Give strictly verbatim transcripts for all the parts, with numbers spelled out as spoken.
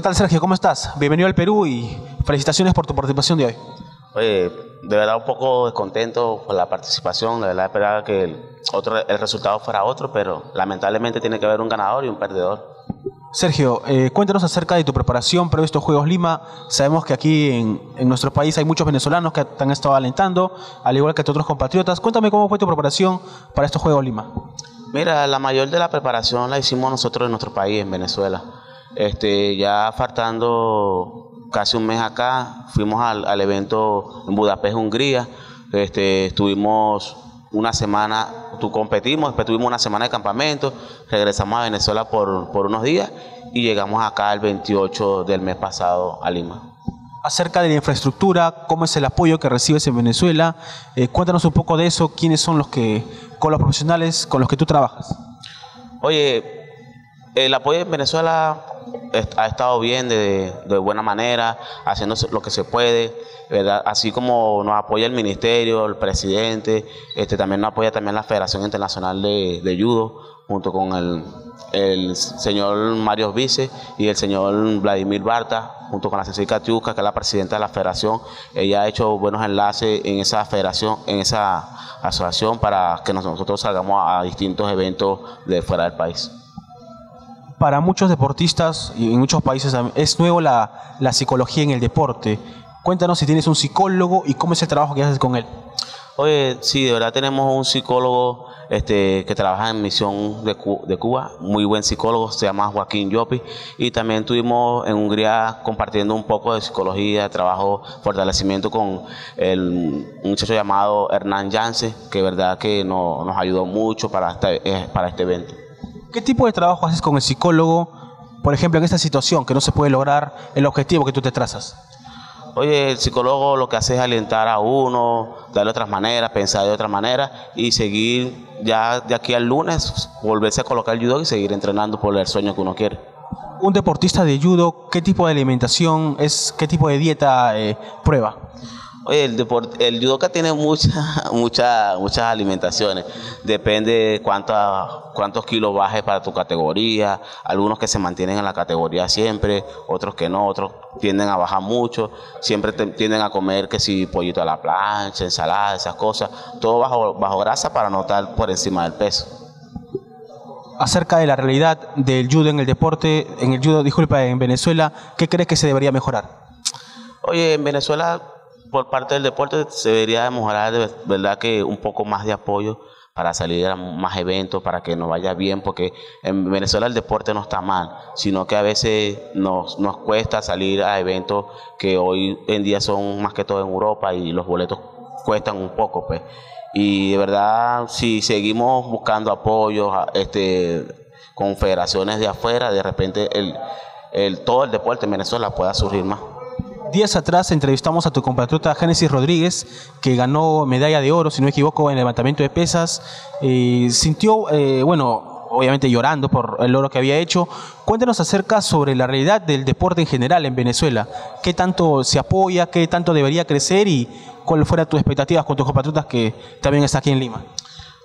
¿Qué tal, Sergio? ¿Cómo estás? Bienvenido al Perú y felicitaciones por tu participación de hoy. Oye, de verdad un poco descontento por la participación. La verdad esperaba que el, otro, el resultado fuera otro, pero lamentablemente tiene que haber un ganador y un perdedor. Sergio, eh, cuéntanos acerca de tu preparación para estos Juegos Lima. Sabemos que aquí en, en nuestro país hay muchos venezolanos que te han estado alentando, al igual que tus otros compatriotas. Cuéntame cómo fue tu preparación para estos Juegos Lima. Mira, la mayor de la preparación la hicimos nosotros en nuestro país, en Venezuela. Este, ya faltando casi un mes acá, fuimos al, al evento en Budapest, Hungría. Este, estuvimos una semana, tú competimos, después tuvimos una semana de campamento, regresamos a Venezuela por, por unos días y llegamos acá el veintiocho del mes pasado a Lima. Acerca de la infraestructura, ¿cómo es el apoyo que recibes en Venezuela? Eh, cuéntanos un poco de eso, ¿quiénes son los que, con los profesionales con los que tú trabajas? Oye, el apoyo en Venezuela ha estado bien, de, de buena manera, haciendo lo que se puede, ¿verdad? Así como nos apoya el ministerio, el presidente, este, también nos apoya también la Federación Internacional de, de Judo, junto con el, el señor Mario Vice y el señor Vladimir Barta, junto con la Cecilia Tiuska, que es la presidenta de la federación. Ella ha hecho buenos enlaces en esa federación, en esa asociación, para que nosotros salgamos a distintos eventos de fuera del país. Para muchos deportistas y en muchos países es nuevo la, la psicología en el deporte. Cuéntanos si tienes un psicólogo y cómo es el trabajo que haces con él. Oye, sí, de verdad tenemos un psicólogo este, que trabaja en misión de, de Cuba, muy buen psicólogo, se llama Joaquín Llopi, y también estuvimos en Hungría compartiendo un poco de psicología, de trabajo, fortalecimiento con el, un muchacho llamado Hernán Yance, que de verdad que no, nos ayudó mucho para este, para este evento. ¿Qué tipo de trabajo haces con el psicólogo, por ejemplo, en esta situación que no se puede lograr el objetivo que tú te trazas? Oye, el psicólogo lo que hace es alentar a uno, darle otras maneras, pensar de otra manera y seguir ya de aquí al lunes, volverse a colocar el judo y seguir entrenando por el sueño que uno quiere. Un deportista de judo, ¿qué tipo de alimentación es, qué tipo de dieta eh, prueba? Oye, el, el judoka tiene muchas muchas muchas alimentaciones, depende de cuánta, cuántos kilos bajes para tu categoría, algunos que se mantienen en la categoría siempre, otros que no, otros tienden a bajar mucho, siempre te, tienden a comer que si pollito a la plancha, ensalada, esas cosas, todo bajo, bajo grasa para no estar por encima del peso. Acerca de la realidad del judo en el deporte, en el judo, disculpa, en Venezuela, ¿qué crees que se debería mejorar? Oye, en Venezuela, por parte del deporte se debería mejorar de verdad que un poco más de apoyo para salir a más eventos, para que nos vaya bien, porque en Venezuela el deporte no está mal, sino que a veces nos, nos cuesta salir a eventos que hoy en día son más que todo en Europa y los boletos cuestan un poco, pues. Y de verdad, si seguimos buscando apoyo este, con federaciones de afuera, de repente el, el, todo el deporte en Venezuela pueda surgir más. Días atrás entrevistamos a tu compatriota Génesis Rodríguez, que ganó medalla de oro, si no me equivoco, en el levantamiento de pesas. Eh, sintió, eh, bueno, obviamente llorando por el oro que había hecho. Cuéntanos acerca sobre la realidad del deporte en general en Venezuela. ¿Qué tanto se apoya? ¿Qué tanto debería crecer? ¿Y cuáles fueran tus expectativas con tus compatriotas que también están aquí en Lima?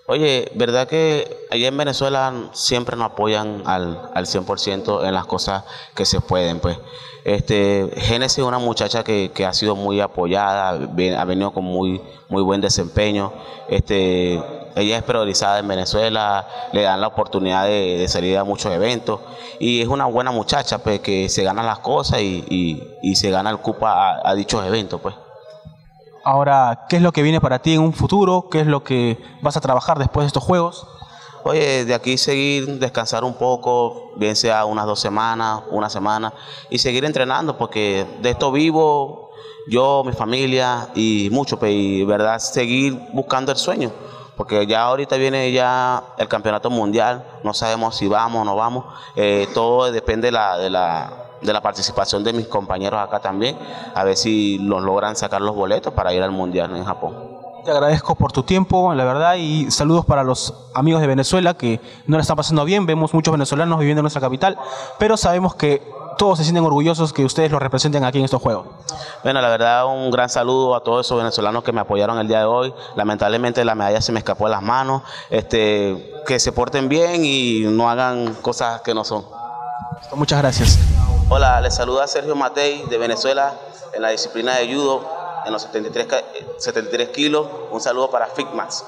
Oye, verdad que allá en Venezuela siempre nos apoyan al, al cien por ciento en las cosas que se pueden, pues. Este, Génesis es una muchacha que, que ha sido muy apoyada, ha venido con muy, muy buen desempeño. Este, ella es priorizada en Venezuela, le dan la oportunidad de, de salir a muchos eventos y es una buena muchacha, pues, que se gana las cosas y, y, y se gana el cupo a, a dichos eventos, pues. Ahora, ¿qué es lo que viene para ti en un futuro? ¿Qué es lo que vas a trabajar después de estos Juegos? Oye, de aquí seguir, descansar un poco, bien sea unas dos semanas, una semana, y seguir entrenando, porque de esto vivo yo, mi familia y mucho, y verdad, seguir buscando el sueño, porque ya ahorita viene ya el campeonato mundial, no sabemos si vamos o no vamos, eh, todo depende de la... De la de la participación de mis compañeros acá también, a ver si los logran sacar los boletos para ir al Mundial en Japón. Te agradezco por tu tiempo, la verdad, y saludos para los amigos de Venezuela que no la están pasando bien. Vemos muchos venezolanos viviendo en nuestra capital, pero sabemos que todos se sienten orgullosos que ustedes los representen aquí en estos Juegos. Bueno, la verdad, un gran saludo a todos esos venezolanos que me apoyaron el día de hoy. Lamentablemente la medalla se me escapó de las manos. Este, que se porten bien y no hagan cosas que no son. Muchas gracias. Hola, les saluda Sergio Matei de Venezuela en la disciplina de judo en los setenta y tres, setenta y tres kilos. Un saludo para Fitmas.